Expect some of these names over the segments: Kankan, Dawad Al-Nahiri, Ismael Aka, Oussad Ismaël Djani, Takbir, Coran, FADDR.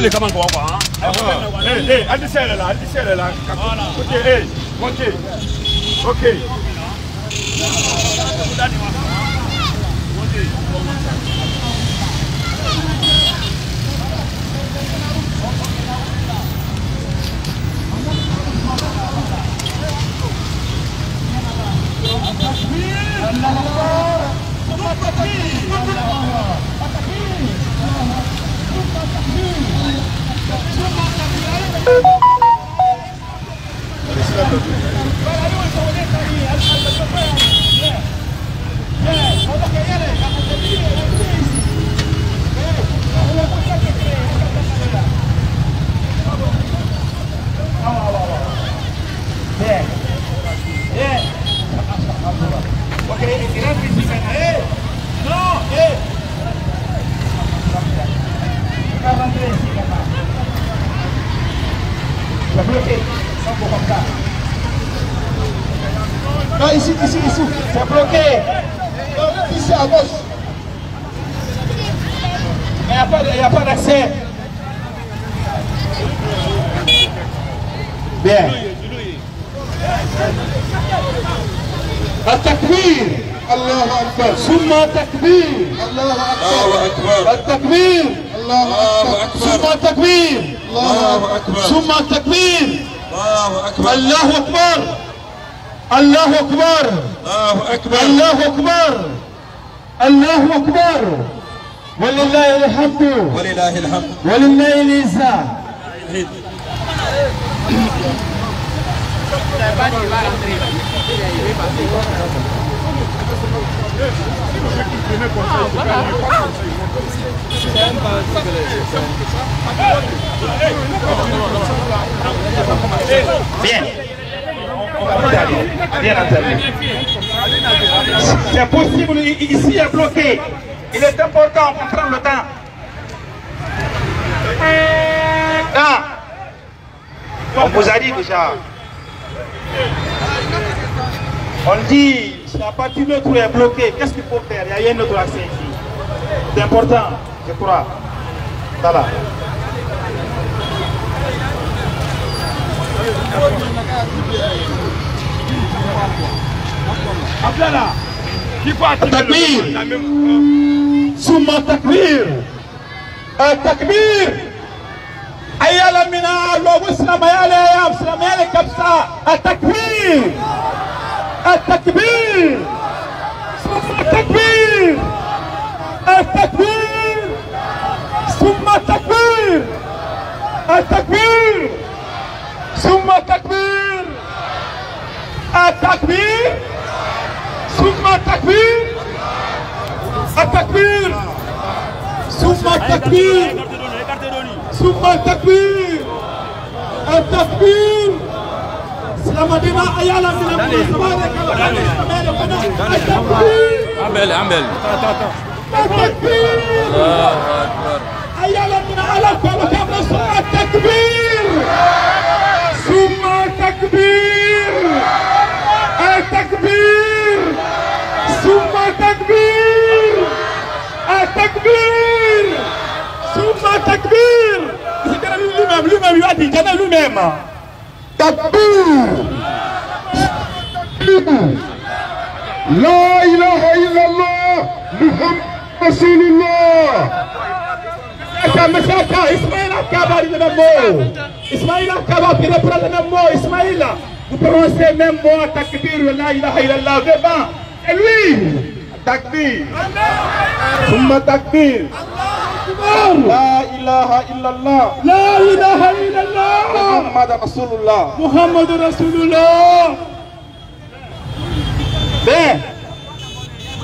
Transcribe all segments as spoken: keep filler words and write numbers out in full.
اللي كمان جوا جوا ها. إيه إيه أدي سير لا أدي سير لا. أوكي إيه أوكي أوكي. ولله الحمد ولله العزة. Bien. Bien entendu. C'est possible, ici est bloqué. Il est important qu'on prenne le temps. Ah. On vous a dit déjà. On dit, c'est à partir de tout est bloqué. Qu'est-ce qu'il faut faire? Il y a un autre accès ici. C'est important, je crois. Voilà. Après là, qui peut attirer la même Souma Takbir. التكبير أيالا من الله وسلم أيالا يا مسلم أيالا كبسة التكبير التكبير ثم التكبير التكبير ثم التكبير التكبير ثم التكبير التكبير ثم التكبير التكبير ثم التكبير ثم التكبير التكبير سلام دينا عيالا من المناسبات التكبير عمل عمل التكبير الله اكبر عيالا من على التكبير ثم التكبير التكبير ثم التكبير التكبير ثم تكبير lui-même lui-même يؤدي جنا lui-même تكبير لا إله إلا الله محمد رسول الله مساكا إسماعيل أكا va dire le mot إسماعيل أكا va reprendre le mot إسماعيل vous prononcez même mot تكبير لا إله إلا الله devant et lui تكبير ثم تكبير لا إله إلا الله لا إله إلا الله محمد رسول الله محمد رسول الله بيه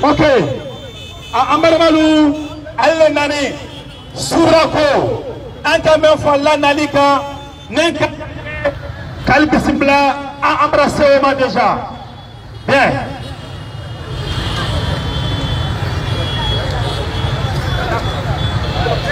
أوكي أمر مالو ألا ناني سوراكو أنت من فلا نالك ننك قلب سبلا أمر سيما ديجا بيه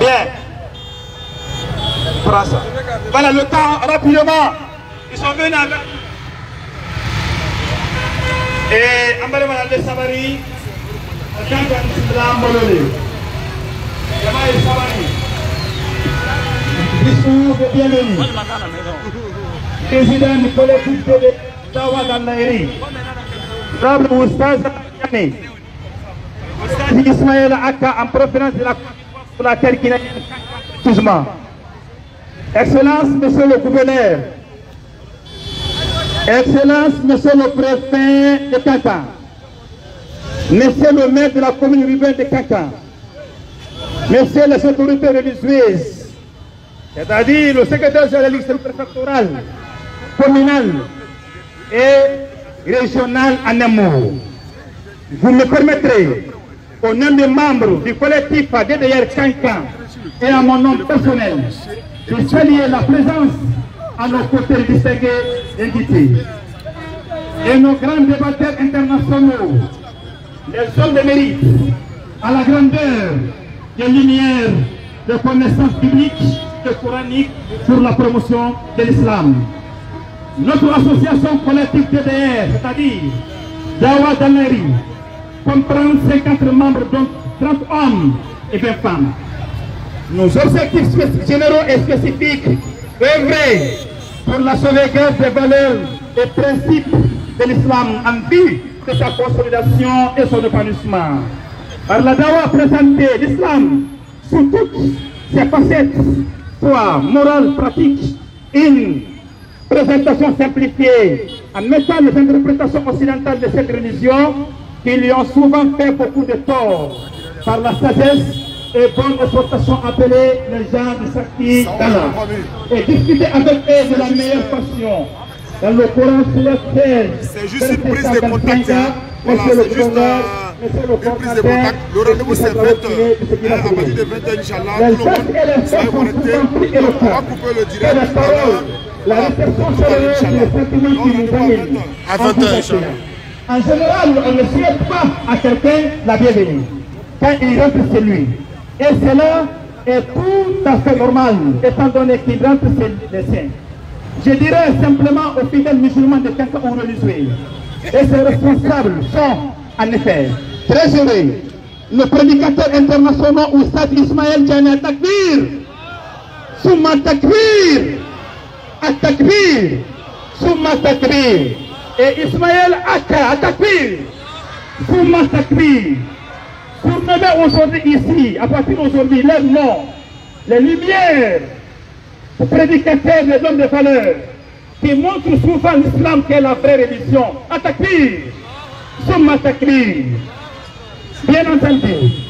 bien prends ça voilà le temps rapidement ils sont venus avec et عمر ما له سبري كان بسم الله مولولي جماعه سبري bienvenue. Président du collectif de Dawad Al-Nahiri, Rabbi Oussad Djani, Ismael Aka en préférence de la pour la terre guinéenne, toujours. Excellence, Monsieur le Gouverneur, Excellence, Monsieur le Préfet de Kankan, Monsieur le Maire de la commune urbaine de Kankan, Monsieur les autorités religieuses. C'est-à-dire le secrétaire général préfectoral, communal et régional en un mot. Vous me permettrez, au nom des membres du collectif F A D D R Kankan et à mon nom personnel, de saluer la présence à nos côtés distingués invités et nos grands débatteurs internationaux, les hommes de mérite, à la grandeur des lumières de connaissances bibliques et coraniques pour la promotion de l'islam. Notre association collective F A D D R, c'est-à-dire Dawad Al-Nahiri, comprend cinquante membres, donc trente hommes et vingt femmes. Nos objectifs généraux et spécifiques œuvrent pour la sauvegarde des valeurs et principes de l'islam en vue de sa consolidation et son épanouissement. Par la Dawa présentée, l'islam sous toutes ses facettes, foi, morale, pratique, une présentation simplifiée en mettant les interprétations occidentales de cette religion qui lui ont souvent fait beaucoup de tort par la sagesse et bonne exhortation appelée les gens du Sakti d'Allah et discuter avec eux de la meilleure façon. Dans le Coran sur la terre, c'est juste une prise de contact. Voilà, c'est juste une prise de contact. Le rendez-vous c'est vingt heures. À partir de vingt heures, Inch'Allah, tout le monde sera connecté. On va couper le direct. La réception sera le à vingt heures, Inch'Allah. En général, on ne souhaite pas à quelqu'un la bienvenue quand il rentre chez lui. Et cela est tout à fait normal, étant donné qu'il rentre chez les saints. Je dirais simplement aux fidèles musulmans de Kankan ou religieux. Et ses responsables sont, en effet, très heureux. Le prédicateur international Oussad Ismaël Djani, Takbir, Souma Takbir, Takbir, Souma Takbir. Et Ismael Aka, Takbir, Souma Takbir. Surnommé aujourd'hui ici, à partir d'aujourd'hui, leur nom, les lumières, les prédicateurs des hommes de valeur, qui montre souvent l'islam qui est la vraie religion. Attaquez, somme attaquez. Bien entendu.